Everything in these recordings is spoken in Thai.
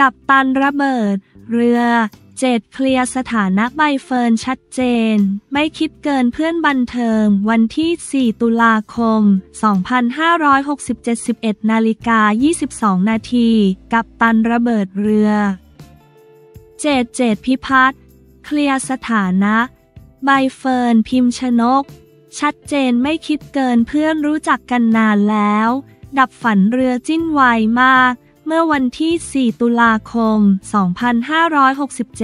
กัปตันระเบิดเรือเจ็ดเคลียร์สถานะใบเฟิร์นชัดเจนไม่คิดเกินเพื่อนบันเทิงวันที่4ตุลาคม2567 11:22 น.กัปตันระเบิดเรือเจ็ดพิพัฒน์เคลียร์สถานะใบเฟิร์นพิมชนกชัดเจนไม่คิดเกินเพื่อนรู้จักกันนานแล้วดับฝันเรือจิ้นไวมากเมื่อวันที่4ตุลาคม2567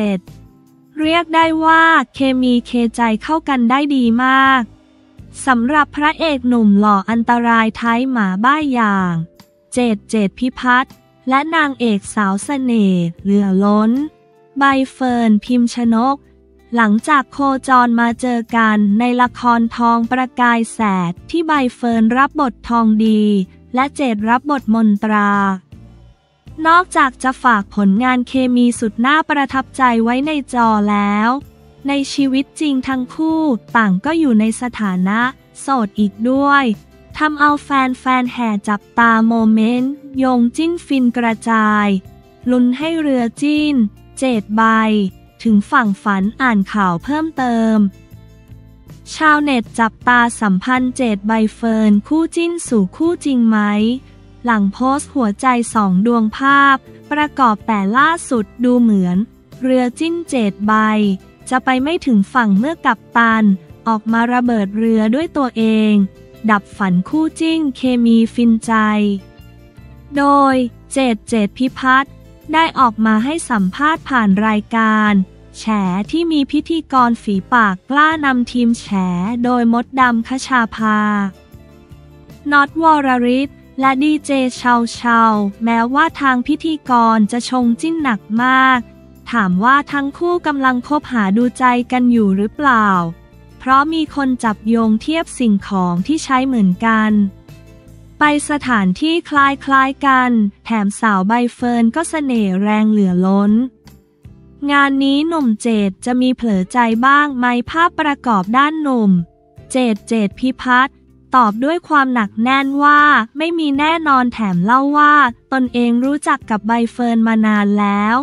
เรียกได้ว่าเคมีเคใจเข้ากันได้ดีมากสำหรับพระเอกหนุ่มหล่ออันตรายท้ายหมาบ้าอย่างเจดพิพัฒน์และนางเอกสาวเสน่ห์เหลือล้นใบเฟิร์นพิมชนกหลังจากโคจรมาเจอกันในละครทองประกายแสดที่ใบเฟิร์นรับบททองดีและเจดรับบทมนตรานอกจากจะฝากผลงานเคมีสุดน่าประทับใจไว้ในจอแล้วในชีวิตจริงทั้งคู่ต่างก็อยู่ในสถานะโสดอีกด้วยทำเอาแฟนๆแห่จับตาโมเมนต์ยงจิ้นฟินกระจายลุ้นให้เรือจิ้นเจ็ดใบถึงฝั่งฝันอ่านข่าวเพิ่มเติมชาวเน็ตจับตาสัมพันธ์เจ็ดใบเฟิร์นคู่จิ้นสู่คู่จริงไหมหลังโพสต์หัวใจ2ดวงภาพประกอบแต่ล่าสุดดูเหมือนเรือจิ้นเจ็ดใบจะไปไม่ถึงฝั่งเมื่อกัปตันออกมาระเบิดเรือด้วยตัวเองดับฝันคู่จิ้นเคมีฟินใจโดยเจดพิพัฒน์ได้ออกมาให้สัมภาษณ์ผ่านรายการแฉที่มีพิธีกรฝีปากกล้านำทีมแฉโดยมดดำคชาภาน็อตวรฤทธิ์และดีเจเชาแม้ว่าทางพิธีกรจะชงจิ้นหนักมากถามว่าทั้งคู่กำลังคบหาดูใจกันอยู่หรือเปล่าเพราะมีคนจับโยงเทียบสิ่งของที่ใช้เหมือนกันไปสถานที่คล้ายๆกันแถมสาวใบเฟิร์นก็เสน่ห์แรงเหลือล้นงานนี้หนุ่มเจดจะมีเผลอใจบ้างไหมภาพประกอบด้านหนุ่มเจดพิพัฒน์ตอบด้วยความหนักแน่นว่าไม่มีแน่นอนแถมเล่าว่าตนเองรู้จักกับใบเฟิร์นมานานแล้ว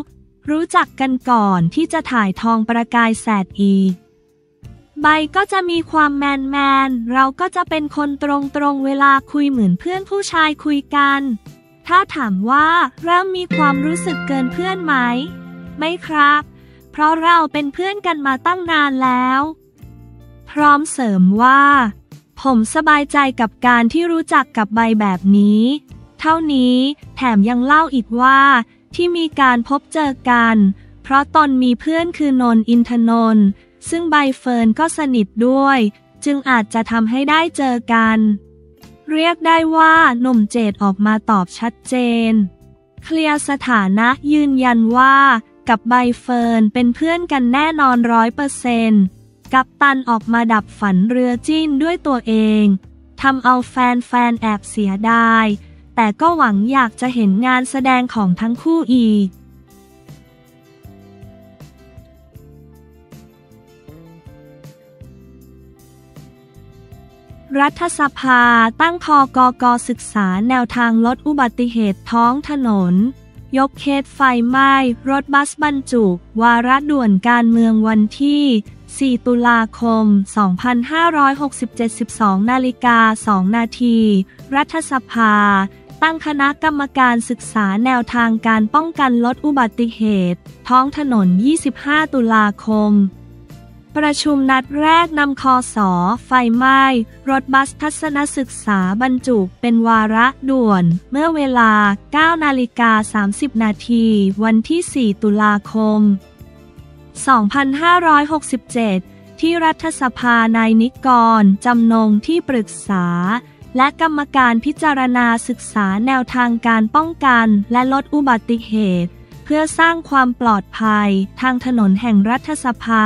รู้จักกันก่อนที่จะถ่ายทองประกายแสดอีใบก็จะมีความแมนเราก็จะเป็นคนตรงเวลาคุยเหมือนเพื่อนผู้ชายคุยกันถ้าถามว่าเริ่มมีความรู้สึกเกินเพื่อนไหมไม่ครับเพราะเราเป็นเพื่อนกันมาตั้งนานแล้วพร้อมเสริมว่าผมสบายใจกับการที่รู้จักกับใบแบบนี้เท่านี้แถมยังเล่าอีกว่าที่มีการพบเจอกันเพราะตนมีเพื่อนคือนนท์อินทนนท์ซึ่งใบเฟิร์นก็สนิทด้วยจึงอาจจะทำให้ได้เจอกันเรียกได้ว่าหนุ่มเจดออกมาตอบชัดเจนเคลียร์สถานะยืนยันว่ากับใบเฟิร์นเป็นเพื่อนกันแน่นอน 100%กัปตันออกมาดับฝันเรือจิ้นด้วยตัวเองทำเอาแฟนแอบเสียดายแต่ก็หวังอยากจะเห็นงานแสดงของทั้งคู่อีกรัฐสภาตั้งคกก.ศึกษาแนวทางลดอุบัติเหตุท้องถนนยกเคสไฟไหม้รถบัสบรรจุวาระด่วนการเมืองวันที่4ตุลาคม2567 12:02 น.รัฐสภาตั้งคณะกรรมการศึกษาแนวทางการป้องกันลดอุบัติเหตุท้องถนน25ตุลาคมประชุมนัดแรกนำคส.ไฟไหม้รถบัสทัศนศึกษาบรรจุเป็นวาระด่วนเมื่อเวลา 9:30 น.วันที่4ตุลาคม2567ที่รัฐสภานายนิกรจำนงที่ปรึกษาและกรรมการพิจารณาศึกษาแนวทางการป้องกันและลดอุบัติเหตุเพื่อสร้างความปลอดภัยทางถนนแห่งรัฐสภา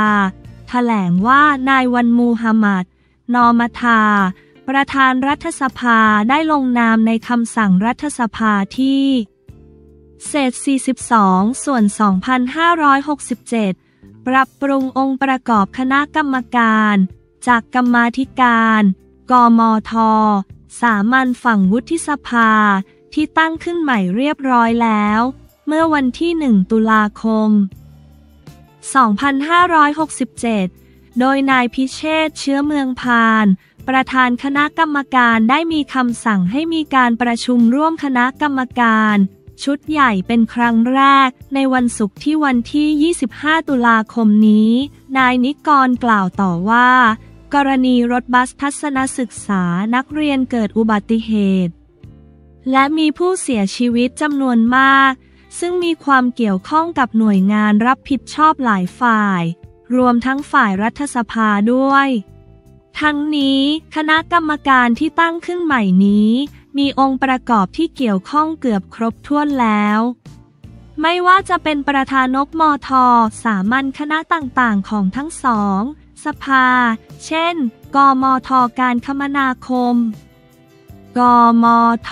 แถลงว่านายวันมูฮัมหมัดนอมทาประธานรัฐสภาได้ลงนามในคำสั่งรัฐสภาที่เศษ42ส่วน2567ปรับปรุงองค์ประกอบคณะกรรมการจากกรรมาธิการกมธ.สามัญฝั่งวุฒิสภาที่ตั้งขึ้นใหม่เรียบร้อยแล้ว เมื่อวันที่1 ตุลาคม 2567โดยนายพิเชษฐ์เชื้อเมืองพานประธานคณะกรรมการได้มีคำสั่งให้มีการประชุมร่วมคณะกรรมการชุดใหญ่เป็นครั้งแรกในวันศุกร์ที่วันที่25 ตุลาคมนี้นายนิกรกล่าวต่อว่ากรณีรถบัสทัศนศึกษานักเรียนเกิดอุบัติเหตุและมีผู้เสียชีวิตจำนวนมากซึ่งมีความเกี่ยวข้องกับหน่วยงานรับผิดชอบหลายฝ่ายรวมทั้งฝ่ายรัฐสภาด้วยทั้งนี้คณะกรรมการที่ตั้งขึ้นใหม่นี้มีองค์ประกอบที่เกี่ยวข้องเกือบครบถ้วนแล้วไม่ว่าจะเป็นประธานกมท.สามัญคณะต่างๆของทั้งสองสภาเช่นกมท.การคมนาคมกมท.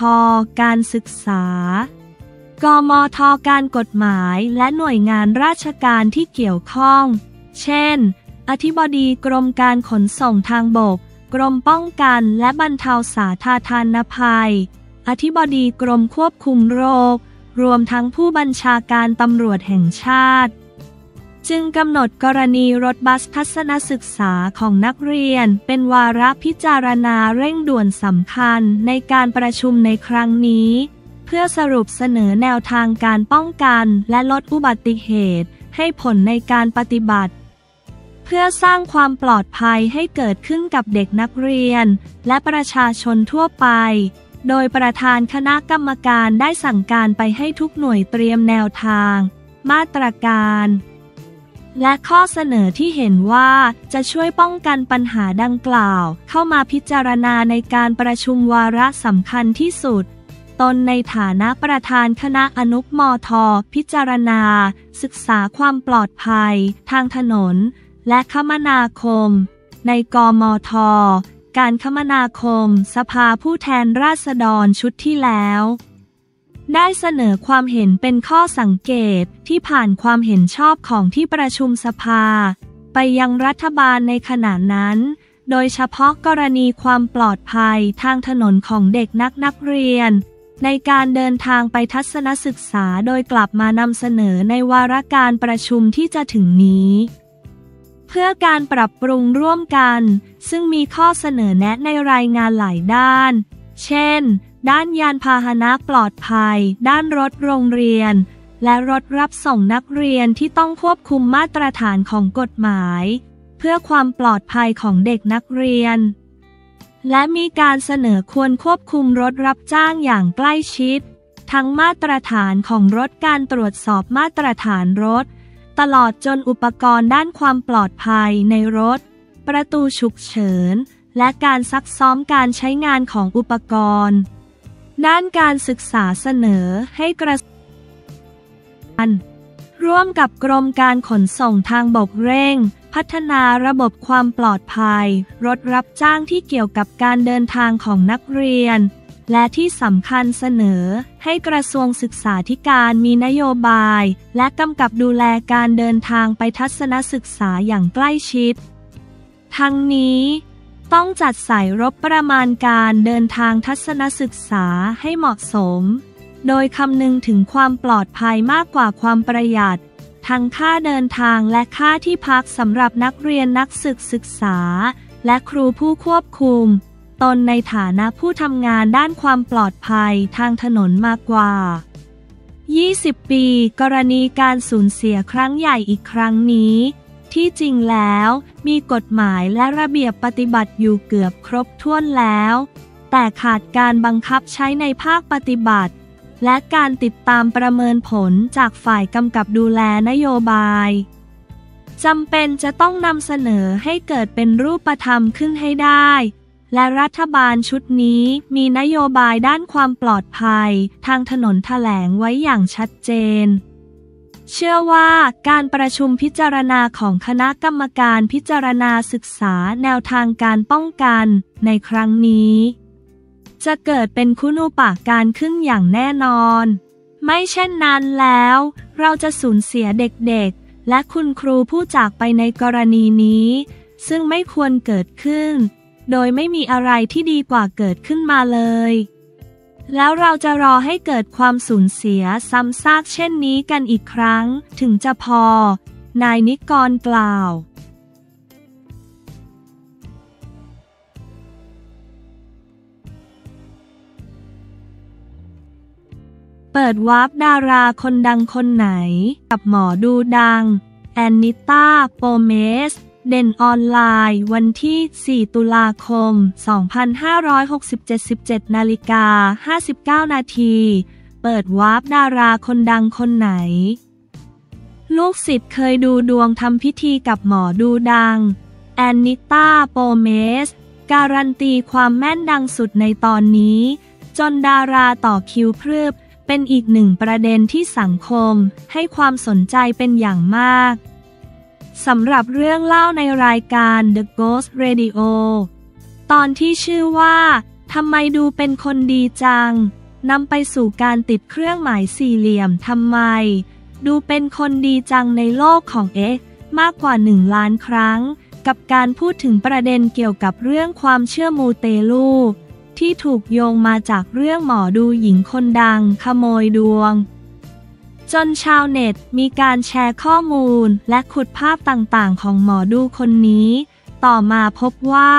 การศึกษากมท.การกฎหมายและหน่วยงานราชการที่เกี่ยวข้องเช่นอธิบดีกรมการขนส่งทางบกกรมป้องกันและบรรเทาสาธารณภัยอธิบดีกรมควบคุมโรครวมทั้งผู้บัญชาการตำรวจแห่งชาติจึงกำหนดกรณีรถบัสทัศนศึกษาของนักเรียนเป็นวาระพิจารณาเร่งด่วนสำคัญในการประชุมในครั้งนี้เพื่อสรุปเสนอแนวทางการป้องกันและลดอุบัติเหตุให้ผลในการปฏิบัติเพื่อสร้างความปลอดภัยให้เกิดขึ้นกับเด็กนักเรียนและประชาชนทั่วไปโดยประธานคณะกรรมการได้สั่งการไปให้ทุกหน่วยเตรียมแนวทางมาตรการและข้อเสนอที่เห็นว่าจะช่วยป้องกันปัญหาดังกล่าวเข้ามาพิจารณาในการประชุมวาระสำคัญที่สุดตนในฐานะประธานคณะอนุมท.พิจารณาศึกษาความปลอดภัยทางถนนและคมนาคมในกมท.การคมนาคมสภาผู้แทนราษฎรชุดที่แล้วได้เสนอความเห็นเป็นข้อสังเกตที่ผ่านความเห็นชอบของที่ประชุมสภาไปยังรัฐบาลในขณะนั้นโดยเฉพาะกรณีความปลอดภัยทางถนนของเด็กนักเรียนในการเดินทางไปทัศนศึกษาโดยกลับมานำเสนอในวาระการประชุมที่จะถึงนี้เพื่อการปรับปรุงร่วมกันซึ่งมีข้อเสนอแนะในรายงานหลายด้านเช่นด้านยานพาหนะปลอดภัยด้านรถโรงเรียนและรถรับส่งนักเรียนที่ต้องควบคุมมาตรฐานของกฎหมายเพื่อความปลอดภัยของเด็กนักเรียนและมีการเสนอควรควบคุมรถรับจ้างอย่างใกล้ชิดทั้งมาตรฐานของรถการตรวจสอบมาตรฐานรถตลอดจนอุปกรณ์ด้านความปลอดภัยในรถประตูฉุกเฉินและการซักซ้อมการใช้งานของอุปกรณ์ด้านการศึกษาเสนอให้กระทรวงการร่วมกับกรมการขนส่งทางบกเร่งพัฒนาระบบความปลอดภัยรถรับจ้างที่เกี่ยวกับการเดินทางของนักเรียนและที่สำคัญเสนอให้กระทรวงศึกษาธิการมีนโยบายและกำกับดูแลการเดินทางไปทัศนศึกษาอย่างใกล้ชิดทั้งนี้ต้องจัดสายรบประมาณการเดินทางทัศนศึกษาให้เหมาะสมโดยคำนึงถึงความปลอดภัยมากกว่าความประหยัดทั้งค่าเดินทางและค่าที่พักสำหรับนักเรียนนักศึกษาและครูผู้ควบคุมตนในฐานะผู้ทำงานด้านความปลอดภัยทางถนนมากกว่า20ปีกรณีการสูญเสียครั้งใหญ่อีกครั้งนี้ที่จริงแล้วมีกฎหมายและระเบียบปฏิบัติอยู่เกือบครบถ้วนแล้วแต่ขาดการบังคับใช้ในภาคปฏิบัติและการติดตามประเมินผลจากฝ่ายกำกับดูแลนโยบายจำเป็นจะต้องนำเสนอให้เกิดเป็นรูปธรรมขึ้นให้ได้และรัฐบาลชุดนี้มีนโยบายด้านความปลอดภัยทางถนนแถลงไว้อย่างชัดเจนเชื่อว่าการประชุมพิจารณาของคณะกรรมการพิจารณาศึกษาแนวทางการป้องกันในครั้งนี้จะเกิดเป็นคุณูปการขึ้นอย่างแน่นอนไม่เช่นนั้นแล้วเราจะสูญเสียเด็กๆและคุณครูผู้จากไปในกรณีนี้ซึ่งไม่ควรเกิดขึ้นโดยไม่มีอะไรที่ดีกว่าเกิดขึ้นมาเลย แล้วเราจะรอให้เกิดความสูญเสียซ้ำซากเช่นนี้กันอีกครั้งถึงจะพอนายนิกรกล่าวเปิดวาร์ปดาราคนดังคนไหนกับหมอดูดังแอนนิต้าโปเมสเด่นออนไลน์วันที่ 4 ตุลาคม 2567 17:59 น.เปิดวาร์ปดาราคนดังคนไหนลูกศิษย์เคยดูดวงทำพิธีกับหมอดูดังแอนนิต้าโปเมสการันตีความแม่นดังสุดในตอนนี้จนดาราต่อคิวพรึบเป็นอีกหนึ่งประเด็นที่สังคมให้ความสนใจเป็นอย่างมากสำหรับเรื่องเล่าในรายการ The Ghost Radio ตอนที่ชื่อว่าทำไมดูเป็นคนดีจังนำไปสู่การติดเครื่องหมายสี่เหลี่ยมทำไมดูเป็นคนดีจังในโลกของมากกว่า1 ล้านครั้งกับการพูดถึงประเด็นเกี่ยวกับเรื่องความเชื่อมูเตลูที่ถูกโยงมาจากเรื่องหมอดูหญิงคนดังขโมยดวงจนชาวเน็ตมีการแชร์ข้อมูลและขุดภาพต่างๆของหมอดูคนนี้ต่อมาพบว่า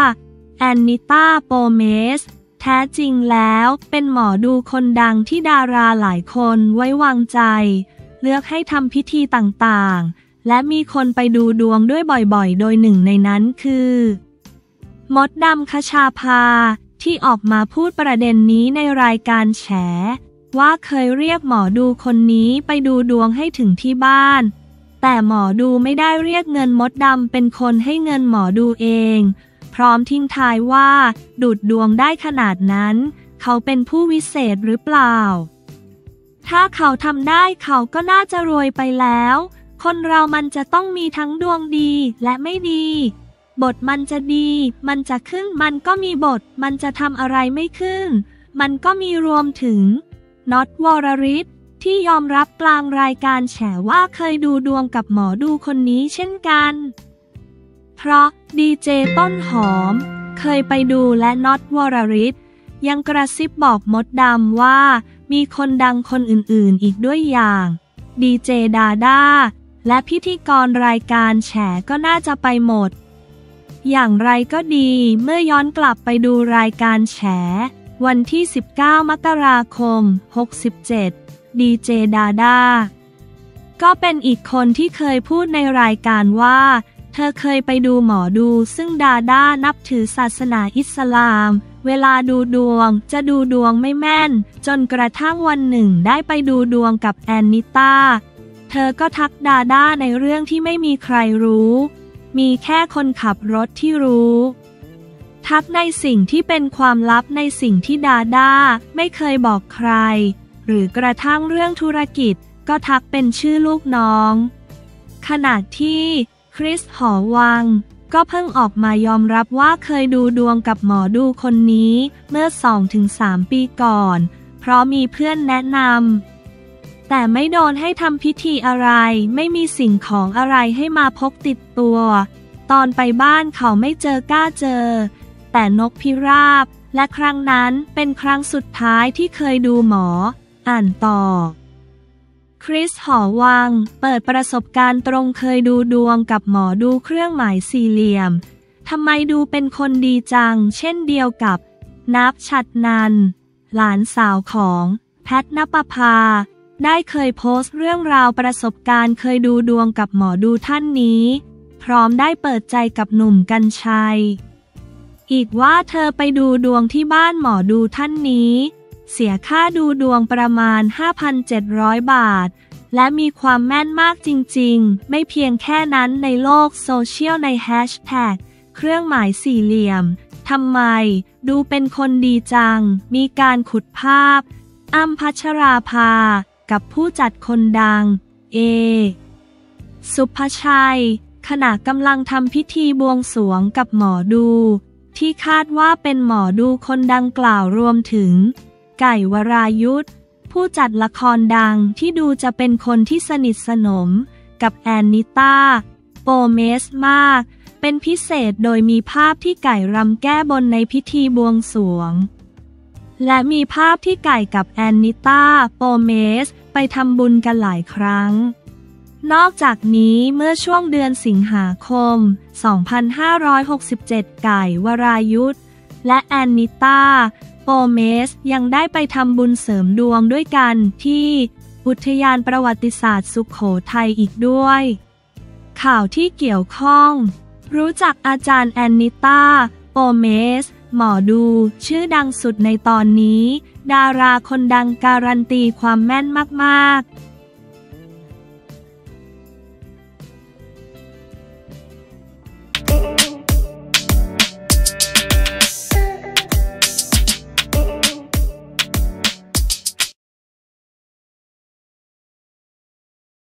แอนนิต้าโปเมสแท้จริงแล้วเป็นหมอดูคนดังที่ดาราหลายคนไว้วางใจเลือกให้ทำพิธีต่างๆและมีคนไปดูดวงด้วยบ่อยๆโดยหนึ่งในนั้นคือมดดำคชาภาที่ออกมาพูดประเด็นนี้ในรายการแฉว่าเคยเรียกหมอดูคนนี้ไปดูดวงให้ถึงที่บ้านแต่หมอดูไม่ได้เรียกเงินมดดำเป็นคนให้เงินหมอดูเองพร้อมทิ้งท้ายว่าดูดดวงได้ขนาดนั้นเขาเป็นผู้วิเศษหรือเปล่าถ้าเขาทำได้เขาก็น่าจะรวยไปแล้วคนเรามันจะต้องมีทั้งดวงดีและไม่ดีบทมันจะดีมันจะขึ้นมันก็มีบทมันจะทำอะไรไม่ขึ้นมันก็มีรวมถึงน็อตวรฤทธิ์ที่ยอมรับกลางรายการแฉว่าเคยดูดวงกับหมอดูคนนี้เช่นกันเพราะดีเจต้นหอมเคยไปดูและน็อตวรฤทธิ์ยังกระซิบบอกมดดำว่ามีคนดังคนอื่นๆอีกด้วยอย่างดีเจดาด้าและพิธีกรรายการแฉก็น่าจะไปหมดอย่างไรก็ดีเมื่อย้อนกลับไปดูรายการแฉวันที่ 19 มกราคม 67 ดีเจดาด้าก็เป็นอีกคนที่เคยพูดในรายการว่าเธอเคยไปดูหมอดูซึ่งดาด้านับถือศาสนาอิสลามเวลาดูดวงจะดูดวงไม่แม่นจนกระทั่งวันหนึ่งได้ไปดูดวงกับแอนนิต้าเธอก็ทักดาด้าในเรื่องที่ไม่มีใครรู้มีแค่คนขับรถที่รู้ทักในสิ่งที่เป็นความลับในสิ่งที่ดาด้าไม่เคยบอกใครหรือกระทั่งเรื่องธุรกิจก็ทักเป็นชื่อลูกน้องขณะที่คริสหอวังก็เพิ่งออกมายอมรับว่าเคยดูดวงกับหมอดูคนนี้เมื่อ 2-3 ปีก่อนเพราะมีเพื่อนแนะนำแต่ไม่โดนให้ทำพิธีอะไรไม่มีสิ่งของอะไรให้มาพกติดตัวตอนไปบ้านเขาไม่เจอก้าเจอแต่นกพิราบและครั้งนั้นเป็นครั้งสุดท้ายที่เคยดูหมออ่านต่อคริสหอวังเปิดประสบการณ์ตรงเคยดูดวงกับหมอดูเครื่องหมายสี่เหลี่ยมทำไมดูเป็นคนดีจังเช่นเดียวกับนับชัดนันหลานสาวของแพทณปภาได้เคยโพสต์เรื่องราวประสบการณ์เคยดูดวงกับหมอดูท่านนี้พร้อมได้เปิดใจกับหนุ่มกรรชัยอีกว่าเธอไปดูดวงที่บ้านหมอดูท่านนี้เสียค่าดูดวงประมาณ 5,700 บาทและมีความแม่นมากจริงๆไม่เพียงแค่นั้นในโลกโซเชียลในแฮชแท็กเครื่องหมายสี่เหลี่ยมทำไมดูเป็นคนดีจังมีการขุดภาพอ้ำพัชราภากับผู้จัดคนดังเอสุภชัยขณะกำลังทำพิธีบวงสรวงกับหมอดูที่คาดว่าเป็นหมอดูคนดังกล่าวรวมถึงไก่วรายุทธผู้จัดละครดังที่ดูจะเป็นคนที่สนิทสนมกับแอนนิต้าโปเมสมากเป็นพิเศษโดยมีภาพที่ไก่รำแก้บนในพิธีบวงสรวง และมีภาพที่ไก่กับแอนนิต้าโปเมสไปทำบุญกันหลายครั้งนอกจากนี้เมื่อช่วงเดือนสิงหาคม2567ไก่วรายุทธและแอนนิต้าโปเมสยังได้ไปทำบุญเสริมดวงด้วยกันที่อุทยานประวัติศาสตร์สุโขทัยอีกด้วยข่าวที่เกี่ยวข้องรู้จักอาจารย์แอนนิต้าโปเมสหมอดูชื่อดังสุดในตอนนี้ดาราคนดังการันตีความแม่นมากๆ